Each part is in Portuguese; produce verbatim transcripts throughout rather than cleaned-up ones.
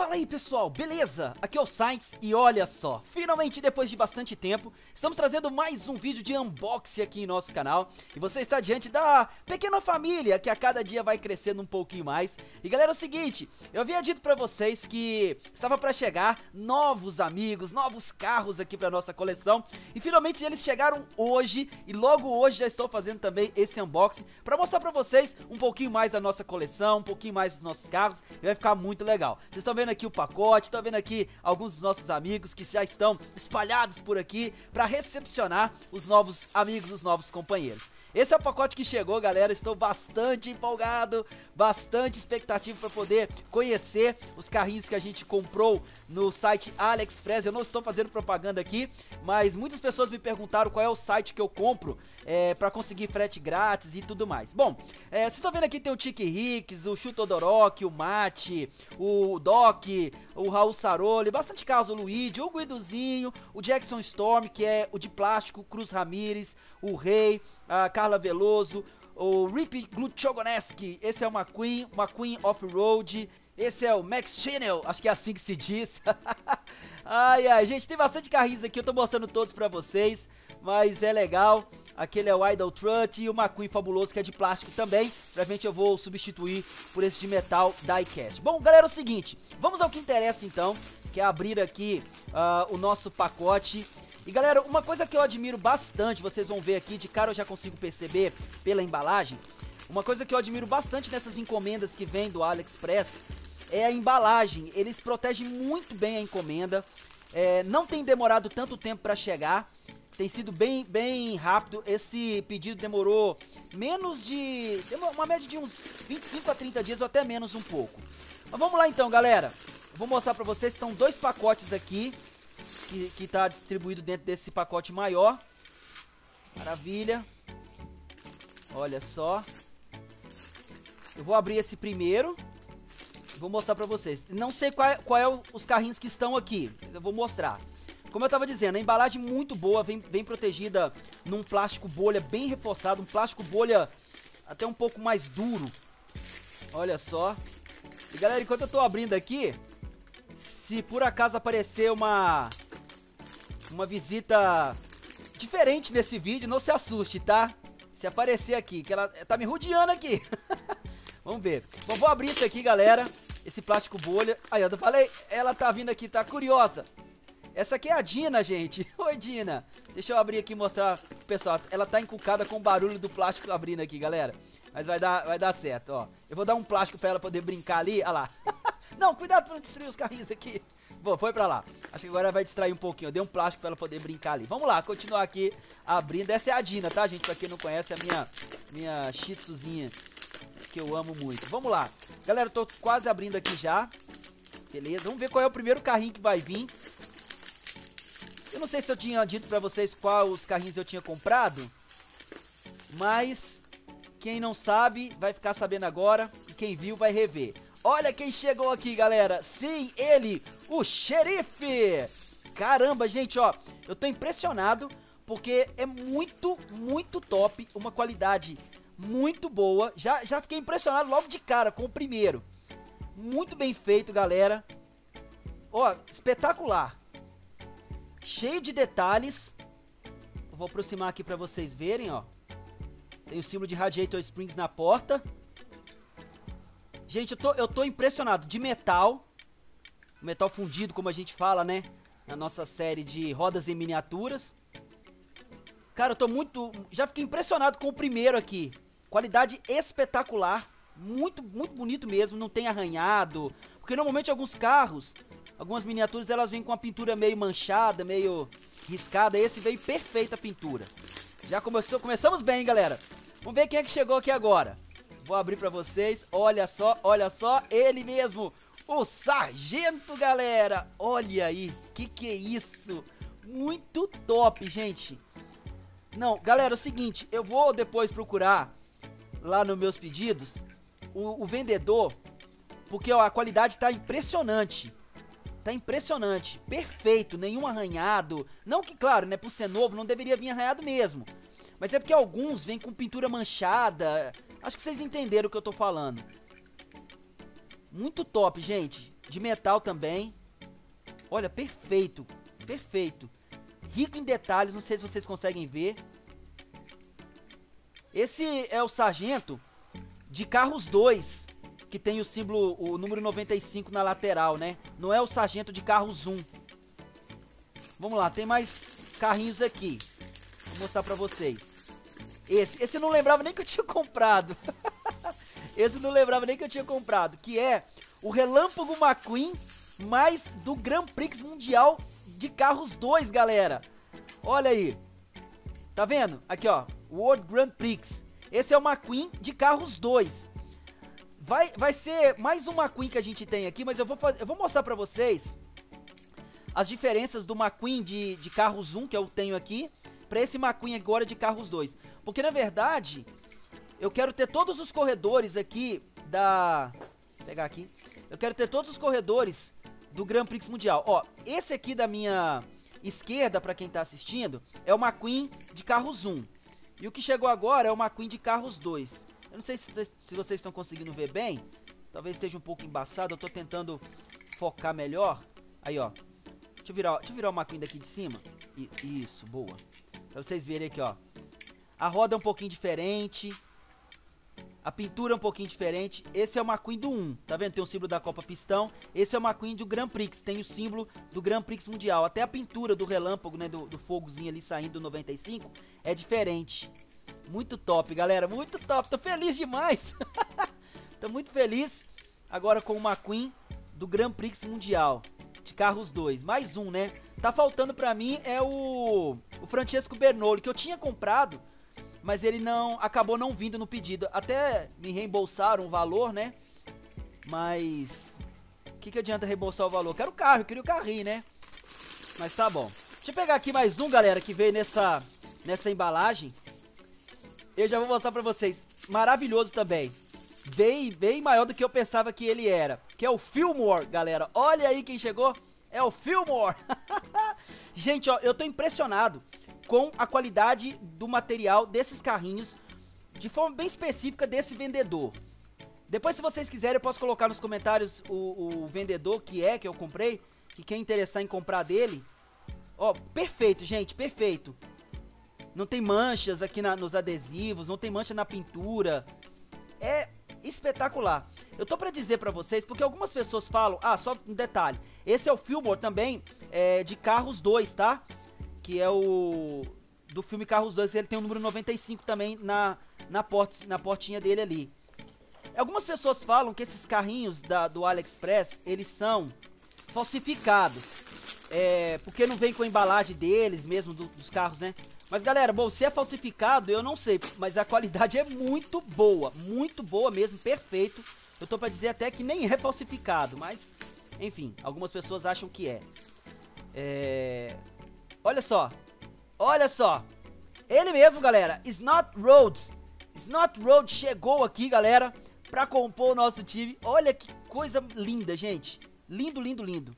Fala aí pessoal, beleza? Aqui é o Sainz e olha só, finalmente depois de bastante tempo, estamos trazendo mais um vídeo de unboxing aqui em nosso canal. E você está diante da pequena família que a cada dia vai crescendo um pouquinho mais. E galera, é o seguinte, eu havia dito pra vocês que estava pra chegar novos amigos, novos carros aqui pra nossa coleção. E finalmente eles chegaram hoje e logo hoje já estou fazendo também esse unboxing pra mostrar pra vocês um pouquinho mais da nossa coleção, um pouquinho mais dos nossos carros. E vai ficar muito legal. Vocês estão vendo aqui o pacote, estão vendo aqui alguns dos nossos amigos que já estão espalhados por aqui para recepcionar os novos amigos, os novos companheiros. Esse é o pacote que chegou, galera. Estou bastante empolgado, bastante expectativo para poder conhecer os carrinhos que a gente comprou no site AliExpress. Eu não estou fazendo propaganda aqui, mas muitas pessoas me perguntaram qual é o site que eu compro é, para conseguir frete grátis e tudo mais. Bom, é, vocês estão vendo aqui tem o Tiki Ricks, o Chutodorok, o Mate, o Doc, o Raul Saroli, bastante caso, o Luigi, o Guidozinho, o Jackson Storm, que é o de plástico, o Cruz Ramirez, o Rei, a Carla Veloso, o Rip Glutchogoneski, esse é o McQueen, McQueen Off-Road, esse é o Max Channel, acho que é assim que se diz. Ai, ai, gente, tem bastante carrinhos aqui, eu tô mostrando todos pra vocês, mas é legal. Aquele é o Idle Trut e o McQueen Fabuloso, que é de plástico também. Provavelmente eu vou substituir por esse de metal diecast. Bom, galera, é o seguinte, vamos ao que interessa então, que é abrir aqui uh, o nosso pacote. E galera, uma coisa que eu admiro bastante, vocês vão ver aqui, de cara eu já consigo perceber pela embalagem. Uma coisa que eu admiro bastante nessas encomendas que vem do AliExpress é a embalagem. Eles protegem muito bem a encomenda, é, não tem demorado tanto tempo para chegar. Tem sido bem, bem rápido, esse pedido demorou menos de, uma média de uns vinte e cinco a trinta dias ou até menos um pouco. Mas vamos lá então galera, vou mostrar pra vocês, são dois pacotes aqui, que, que tá distribuído dentro desse pacote maior. Maravilha, olha só, eu vou abrir esse primeiro, vou mostrar pra vocês, não sei qual é, qual é o, os carrinhos que estão aqui, eu vou mostrar. Como eu tava dizendo, a embalagem muito boa, vem, vem protegida num plástico bolha bem reforçado, um plástico bolha até um pouco mais duro. Olha só. E galera, enquanto eu tô abrindo aqui, se por acaso aparecer uma, uma visita diferente nesse vídeo, não se assuste, tá? Se aparecer aqui, que ela tá me rodeando aqui. Vamos ver. Bom, vou abrir isso aqui, galera, esse plástico bolha. Aí, eu falei, ela tá vindo aqui, tá curiosa. Essa aqui é a Dina, gente. Oi, Dina. Deixa eu abrir aqui e mostrar pro pessoal. Ela tá encucada com o barulho do plástico abrindo aqui, galera. Mas vai dar, vai dar certo, ó. Eu vou dar um plástico pra ela poder brincar ali. Olha lá. Não, cuidado pra não destruir os carrinhos aqui. Bom, foi pra lá. Acho que agora vai distrair um pouquinho. Eu dei um plástico pra ela poder brincar ali. Vamos lá, continuar aqui abrindo. Essa é a Dina, tá, gente? Pra quem não conhece, é a minha, minha shih tzuzinha, que eu amo muito. Vamos lá. Galera, eu tô quase abrindo aqui já. Beleza. Vamos ver qual é o primeiro carrinho que vai vir. Eu não sei se eu tinha dito pra vocês qual os carrinhos eu tinha comprado, mas quem não sabe vai ficar sabendo agora e quem viu vai rever. Olha quem chegou aqui, galera. Sim, ele, o xerife. Caramba, gente, ó, eu tô impressionado porque é muito, muito top, uma qualidade muito boa. Já, já fiquei impressionado logo de cara com o primeiro. Muito bem feito, galera. Ó, espetacular. Cheio de detalhes. Eu vou aproximar aqui pra vocês verem, ó. Tem o símbolo de Radiator Springs na porta. Gente, eu tô, eu tô impressionado. De metal. Metal fundido, como a gente fala, né? Na nossa série de rodas em miniaturas. Cara, eu tô muito... Já fiquei impressionado com o primeiro aqui. Qualidade espetacular. Muito, muito bonito mesmo. Não tem arranhado. Porque normalmente alguns carros... Algumas miniaturas, elas vêm com a pintura meio manchada, meio riscada. Esse veio perfeita a pintura. Já começou, começamos bem, hein, galera? Vamos ver quem é que chegou aqui agora. Vou abrir pra vocês. Olha só, olha só. Ele mesmo, o Sargento, galera. Olha aí, que que é isso? Muito top, gente. Não, galera, é o seguinte. Eu vou depois procurar lá nos meus pedidos o, o vendedor. Porque ó, a qualidade tá impressionante. Tá impressionante, perfeito, nenhum arranhado. Não que, claro, né, por ser novo, não deveria vir arranhado mesmo. Mas é porque alguns vêm com pintura manchada. Acho que vocês entenderam o que eu tô falando. Muito top, gente. de metal também. Olha, perfeito, perfeito. Rico em detalhes, não sei se vocês conseguem ver. Esse é o sargento de Carros dois, que tem o símbolo, o número noventa e cinco na lateral, né? Não é o sargento de Carros um. Vamos lá, tem mais carrinhos aqui. Vou mostrar pra vocês. Esse, esse eu não lembrava nem que eu tinha comprado. Esse eu não lembrava nem que eu tinha comprado. Que é o Relâmpago McQueen, mais do Grand Prix Mundial de Carros dois, galera. Olha aí. Tá vendo? Aqui, ó. World Grand Prix. Esse é o McQueen de Carros dois. Vai, vai ser mais um McQueen que a gente tem aqui, mas eu vou, faz... eu vou mostrar pra vocês as diferenças do McQueen de, de Carros um, que eu tenho aqui, pra esse McQueen agora de Carros dois. Porque, na verdade, eu quero ter todos os corredores aqui da... Vou pegar aqui. Eu quero ter todos os corredores do Grand Prix Mundial. Ó, esse aqui da minha esquerda, pra quem tá assistindo, é o McQueen de Carros um. E o que chegou agora é o McQueen de Carros dois. Eu não sei se, se vocês estão conseguindo ver bem. Talvez esteja um pouco embaçado. Eu tô tentando focar melhor. Aí, ó. Deixa eu virar, deixa eu virar o McQueen daqui de cima. I, isso, boa. Pra vocês verem aqui, ó. A roda é um pouquinho diferente. A pintura é um pouquinho diferente. Esse é o McQueen do um. Tá vendo? Tem o símbolo da Copa Pistão. Esse é o McQueen do Grand Prix. Tem o símbolo do Grand Prix Mundial. Até a pintura do relâmpago, né? Do, do fogozinho ali saindo do noventa e cinco é diferente. Muito top, galera. Muito top. Tô feliz demais. Tô muito feliz agora com o McQueen do Grand Prix Mundial de Carros dois. Mais um, né? Tá faltando pra mim é o, o Francesco Bernoulli, que eu tinha comprado, mas ele não acabou não vindo no pedido. Até me reembolsaram o valor, né? Mas o que, que adianta reembolsar o valor? Quero o carro, eu queria o carrinho, né? Mas tá bom. Deixa eu pegar aqui mais um, galera, que veio nessa, nessa embalagem. Eu já vou mostrar pra vocês. Maravilhoso também. Bem, bem maior do que eu pensava que ele era. Que é o Fillmore, galera. Olha aí quem chegou. É o Fillmore. Gente, ó, eu tô impressionado com a qualidade do material desses carrinhos, de forma bem específica desse vendedor. Depois, se vocês quiserem, eu posso colocar nos comentários o, o vendedor que é, que eu comprei, que quem interessar em comprar dele. Ó, perfeito, gente, perfeito. Não tem manchas aqui na, nos adesivos, não tem mancha na pintura. É espetacular. Eu tô pra dizer pra vocês, porque algumas pessoas falam... Ah, só um detalhe. Esse é o Fillmore também, é, de Carros dois, tá? Que é o... Do filme Carros dois, ele tem o número noventa e cinco também na, na, port, na portinha dele ali. Algumas pessoas falam que esses carrinhos da, do AliExpress, eles são falsificados. É, porque não vem com a embalagem deles mesmo, do, dos carros, né? Mas galera, bom, se é falsificado, eu não sei, mas a qualidade é muito boa, muito boa mesmo, perfeito. Eu tô pra dizer até que nem é falsificado, mas, enfim, algumas pessoas acham que é. É... Olha só, olha só, ele mesmo, galera, Snot Rod, Snot Rod chegou aqui, galera, pra compor o nosso time. Olha que coisa linda, gente, lindo, lindo, lindo,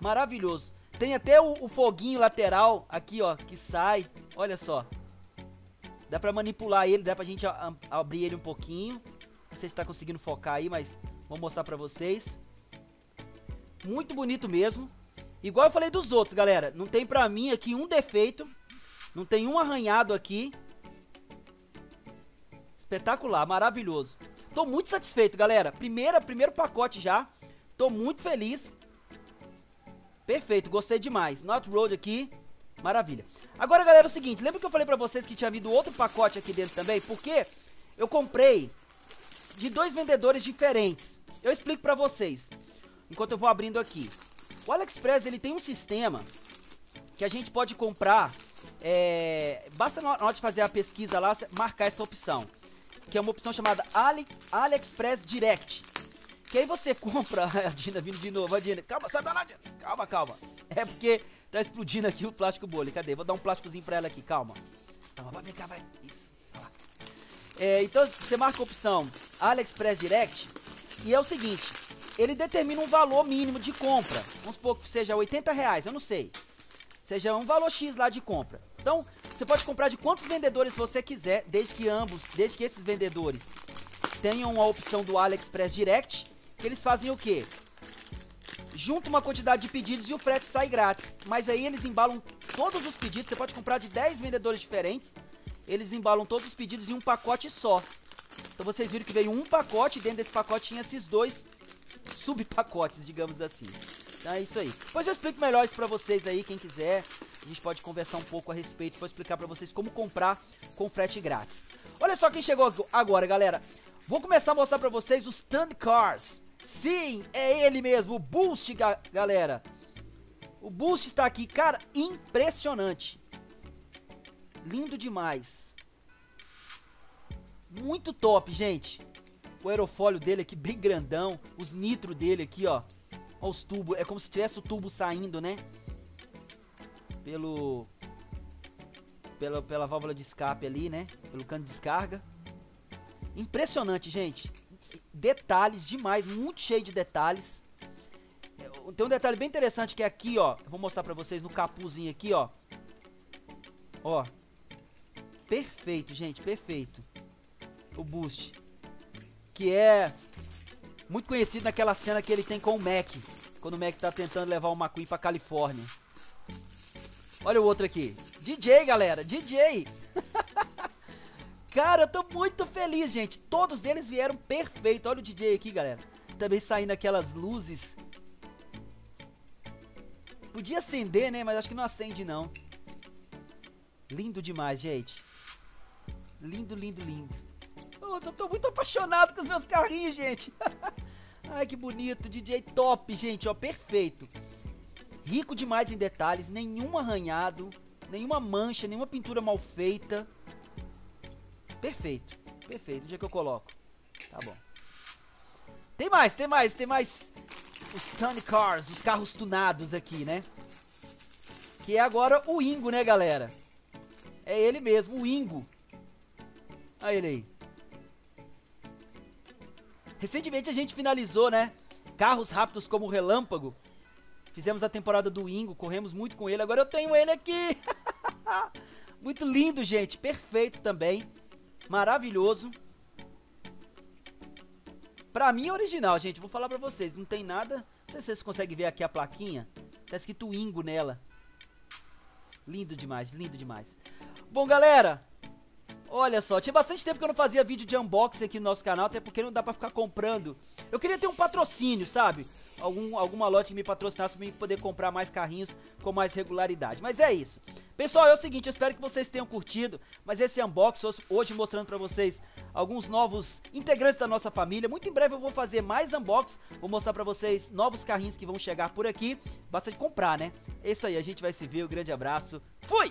maravilhoso. Tem até o, o foguinho lateral aqui, ó, que sai. Olha só. Dá pra manipular ele, dá pra gente a, a, abrir ele um pouquinho. Não sei se tá conseguindo focar aí, mas vou mostrar pra vocês. Muito bonito mesmo. Igual eu falei dos outros, galera. Não tem pra mim aqui um defeito. Não tem um arranhado aqui. Espetacular, maravilhoso. Tô muito satisfeito, galera. Primeira, primeiro pacote já. Tô muito feliz. Perfeito, gostei demais. Snot Rod aqui, maravilha. Agora, galera, é o seguinte, lembra que eu falei pra vocês que tinha havido outro pacote aqui dentro também? Porque eu comprei de dois vendedores diferentes. Eu explico pra vocês, enquanto eu vou abrindo aqui. O AliExpress, ele tem um sistema que a gente pode comprar, é, basta na hora de fazer a pesquisa lá, marcar essa opção, que é uma opção chamada Ali, AliExpress Direct. Que aí você compra... A Dina vindo de novo, a Dina. Calma, sai pra lá, Dina. Calma, calma. É porque tá explodindo aqui o plástico bolha. Cadê? Vou dar um plásticozinho pra ela aqui, calma. Calma, vai, vem cá, vai. Isso, vai lá. É, então, você marca a opção AliExpress Direct. E é o seguinte, ele determina um valor mínimo de compra. Vamos supor que seja oitenta reais, eu não sei. Seja um valor X lá de compra. Então, você pode comprar de quantos vendedores você quiser, desde que ambos, desde que esses vendedores tenham a opção do AliExpress Direct. Eles fazem o que? junta uma quantidade de pedidos e o frete sai grátis. Mas aí eles embalam todos os pedidos, você pode comprar de dez vendedores diferentes. Eles embalam todos os pedidos em um pacote só. Então vocês viram que veio um pacote, e dentro desse pacote tinha esses dois subpacotes, digamos assim. Então é isso aí. Depois eu explico melhor isso pra vocês aí, quem quiser. A gente pode conversar um pouco a respeito, vou explicar pra vocês como comprar com frete grátis. Olha só quem chegou agora, galera. Vou começar a mostrar pra vocês os Stunt Cars. Sim, é ele mesmo, o Boost, ga galera. O Boost está aqui, cara, impressionante. Lindo demais. Muito top, gente. O aerofólio dele aqui, bem grandão. Os nitro dele aqui, ó. Olha os tubos, é como se tivesse o tubo saindo, né? Pelo... Pela, pela válvula de escape ali, né? Pelo cano de descarga. Impressionante, gente. Detalhes demais, muito cheio de detalhes. Tem um detalhe bem interessante que é aqui, ó. Vou mostrar pra vocês no capuzinho aqui, ó. Ó. Perfeito, gente, perfeito. O Boost, que é muito conhecido naquela cena que ele tem com o Mac, quando o Mac tá tentando levar o McQueen pra Califórnia. Olha o outro aqui, D J, galera, D J. Cara, eu tô muito feliz, gente. Todos eles vieram perfeito. Olha o D J aqui, galera. Também saindo aquelas luzes. Podia acender, né, mas acho que não acende, não. Lindo demais, gente. Lindo, lindo, lindo. Nossa, eu tô muito apaixonado com os meus carrinhos, gente. Ai, que bonito. D J top, gente, ó, perfeito. Rico demais em detalhes. Nenhum arranhado, nenhuma mancha, nenhuma pintura mal feita. Perfeito, perfeito. Onde é que eu coloco? Tá bom. Tem mais, tem mais, tem mais. Os Stunt Cars, os carros tunados aqui, né? Que é agora o Ingo, né, galera? É ele mesmo, o Ingo. Olha ele aí. Recentemente a gente finalizou, né, Carros Rápidos como o Relâmpago. Fizemos a temporada do Ingo, corremos muito com ele. Agora eu tenho ele aqui. Muito lindo, gente. Perfeito também. Maravilhoso. Pra mim é original, gente. Vou falar pra vocês. Não tem nada. Não sei se vocês conseguem ver aqui a plaquinha. Tá escrito Ingo nela. Lindo demais, lindo demais. Bom, galera. Olha só, tinha bastante tempo que eu não fazia vídeo de unboxing aqui no nosso canal, até porque não dá pra ficar comprando. Eu queria ter um patrocínio, sabe? Algum, alguma loja que me patrocinasse pra mim poder comprar mais carrinhos com mais regularidade. Mas é isso. Pessoal, é o seguinte, eu espero que vocês tenham curtido. Mas esse unboxing hoje mostrando pra vocês alguns novos integrantes da nossa família. Muito em breve eu vou fazer mais unboxing. Vou mostrar pra vocês novos carrinhos que vão chegar por aqui. Basta de comprar, né? É isso aí, a gente vai se ver. Um grande abraço. Fui!